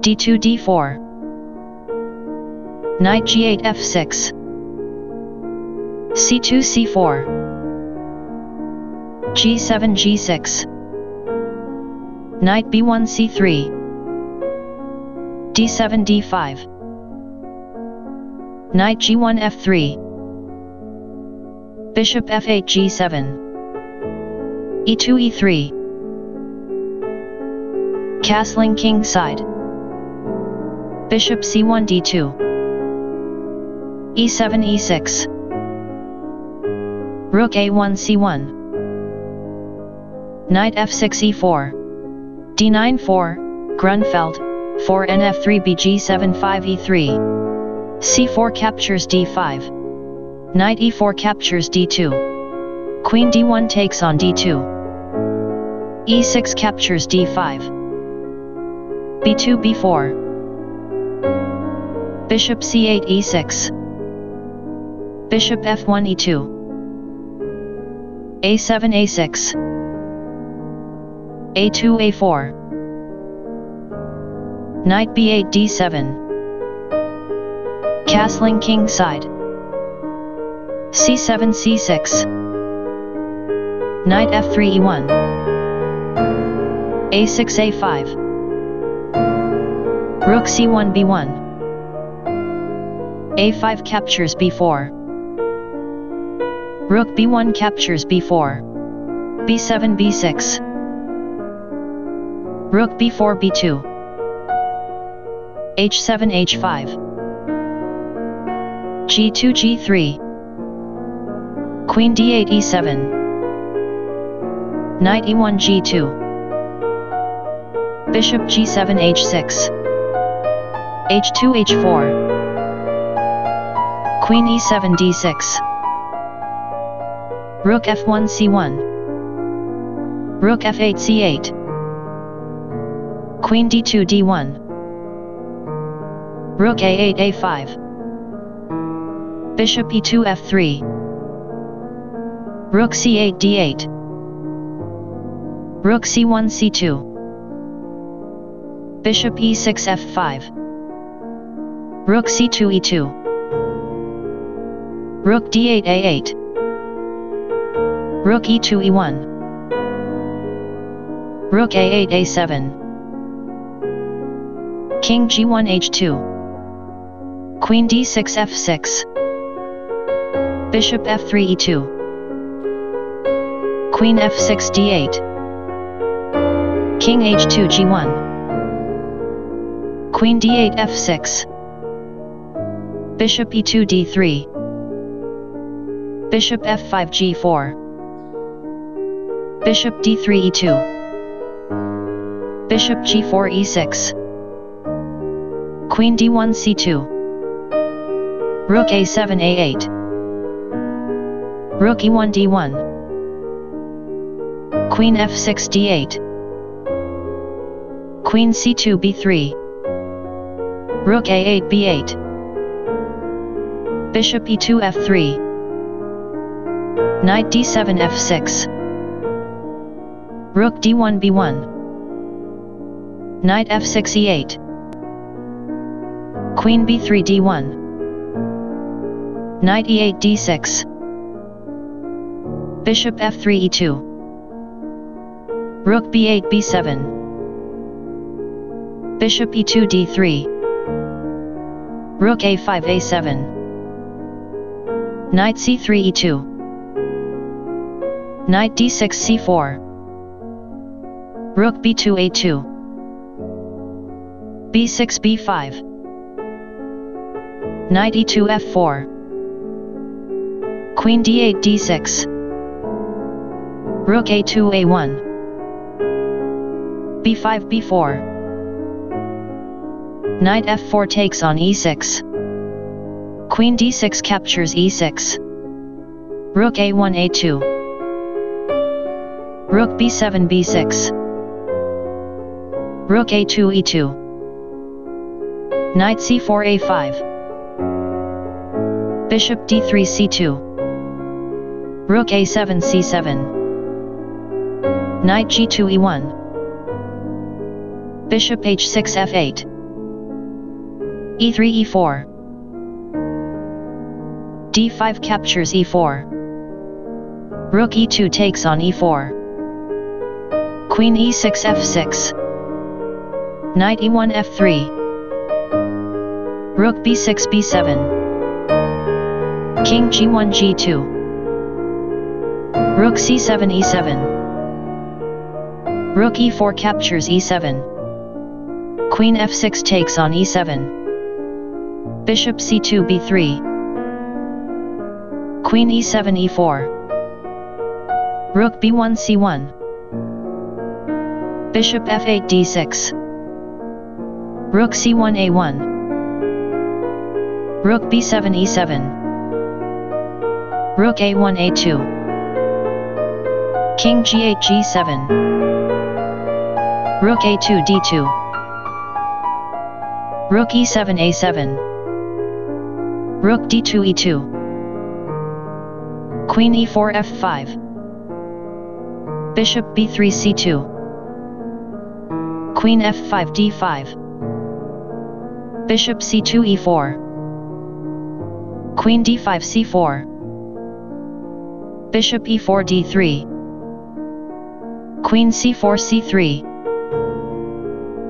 d2 d4, knight g8 f6, c2 c4, g7 g6, knight b1 c3, d7 d5, knight g1 f3, bishop f8 g7, e2 e3, castling king side. Bishop c1 d2, e7 e6, rook a1 c1, knight f6 e4, d9 4, Grunfeld, 4 nf3 bg7 5 e3, c4 captures d5, knight e4 captures d2, queen d1 takes on d2, e6 captures d5, b2 b4, bishop c8 e6, bishop f1 e2, a7 a6, a2 a4, knight b8 d7, castling king side. c7 c6, knight f3 e1, a6 a5, rook c1 b1, a5 captures b4, rook b1 captures b4, b7 b6, rook b4 b2, h7 h5, g2 g3, queen d8 e7, knight e1 g2, bishop g7 h6, h2 h4, queen e7 d6, rook f1 c1, rook f8 c8, queen d2 d1, rook a8 a5, bishop e2 f3, rook c8 d8, rook c1 c2, bishop e6 f5, rook c2 e2, rook d8 a8, rook e2 e1, rook a8 a7, king g1 h2, queen d6 f6, bishop f3 e2, queen f6 d8, king h2 g1, queen d8 f6, bishop e2 d3, bishop f5 g4, bishop d3 e2, bishop g4 e6, queen d1 c2, rook a7 a8, rook e1 d1, queen f6 d8, queen c2 b3, rook a8 b8, bishop e2 f3, knight d7 f6, rook d1 b1, knight f6 e8, queen b3 d1, knight e8 d6, bishop f3 e2, rook b8 b7, bishop e2 d3, rook a5 a7, knight c3 e2, knight d6 c4, rook b2 a2, b6 b5, knight e2 f4, queen d8 d6, rook a2 a1, b5 b4, knight f4 takes on e6, queen d6 captures e6, rook a1 a2, rook b7 b6, rook a2 e2, knight c4 a5, bishop d3 c2, rook a7 c7, knight g2 e1, bishop h6 f8, e3 e4. d5 captures e4. Rook e2 takes on e4. Queen e6 f6. Knight e1 f3. Rook b6 b7. King g1 g2. Rook c7 e7. Rook e4 captures e7. Queen f6 takes on e7. Bishop c2 b3. Queen e7 e4. Rook b1 c1. Bishop f8 d6. Rook c1 a1. Rook b7 e7. Rook a1 a2. King g8 g7. Rook a2 d2. Rook e7 a7. Rook d2 e2. Queen e4 f5. Bishop b3 c2. Queen f5 d5. Bishop c2 e4. Queen d5 c4. Bishop e4 d3. Queen c4 c3.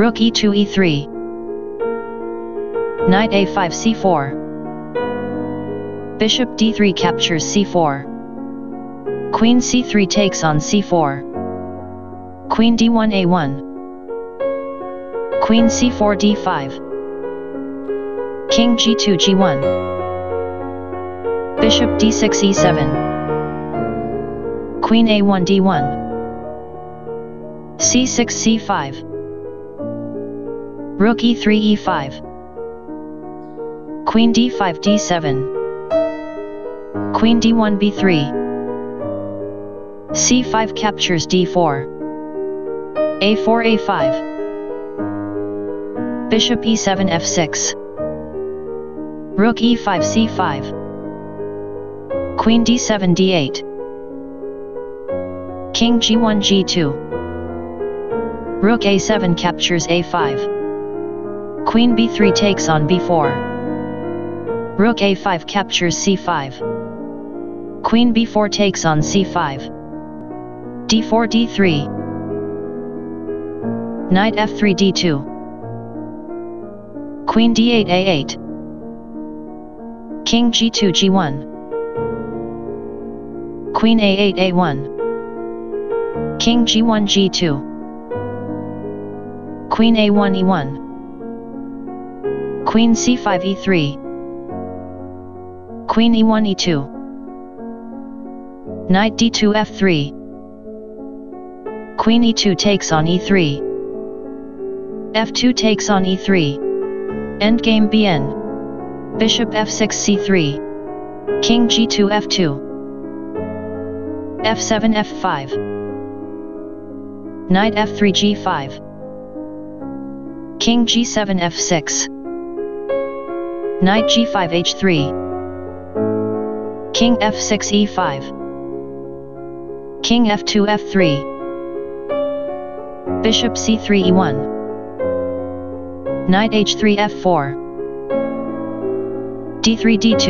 Rook e2 e3. Knight a5 c4. Bishop d3 captures c4. Queen c3 takes on c4. Queen d1 a1. Queen c4 d5. King g2 g1. Bishop d6 e7. Queen a1 d1. c6 c5. Rook e3 e5. Queen d5 d7. Queen d1 b3. c5 captures d4. a4 a5. Bishop e7 f6. Rook e5 c5. Queen d7 d8. King g1 g2. Rook a7 captures a5. Queen b3 takes on b4. Rook a5 captures c5. Queen b4 takes on c5. d4 d3. Knight f3 d2. Queen d8 a8. King g2 g1. Queen a8 a1. King g1 g2. Queen a1 e1. Queen c5 e3. Queen e1 e2. Knight d2 f3. Queen e2 takes on e3. f2 takes on e3. Endgame bn. Bishop f6 c3. King g2 f2. f7 f5. Knight f3 g5. King g7 f6. Knight g5 h3. King f6 e5. King f2 f3. Bishop c3 e1. Knight h3 f4. d3 d2.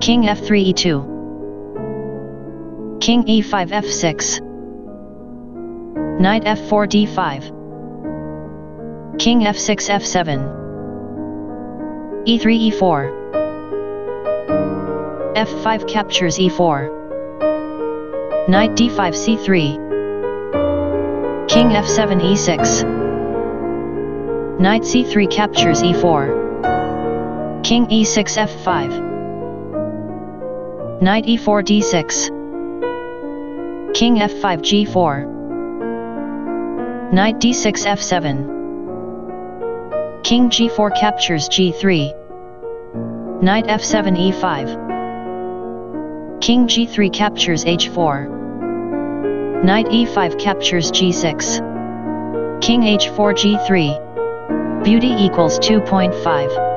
King f3 e2. King e5 f6. Knight f4 d5. King f6 f7. e3 e4. f5 captures e4. Knight d5 c3. King f7 e6. Knight c3 captures e4. King e6 f5. Knight e4 d6. King f5 g4. Knight d6 f7. King g4 captures g3. Knight f7 e5. King g3 captures h4. Knight e5 captures g6. King h4 g3. Beauty equals 2.5.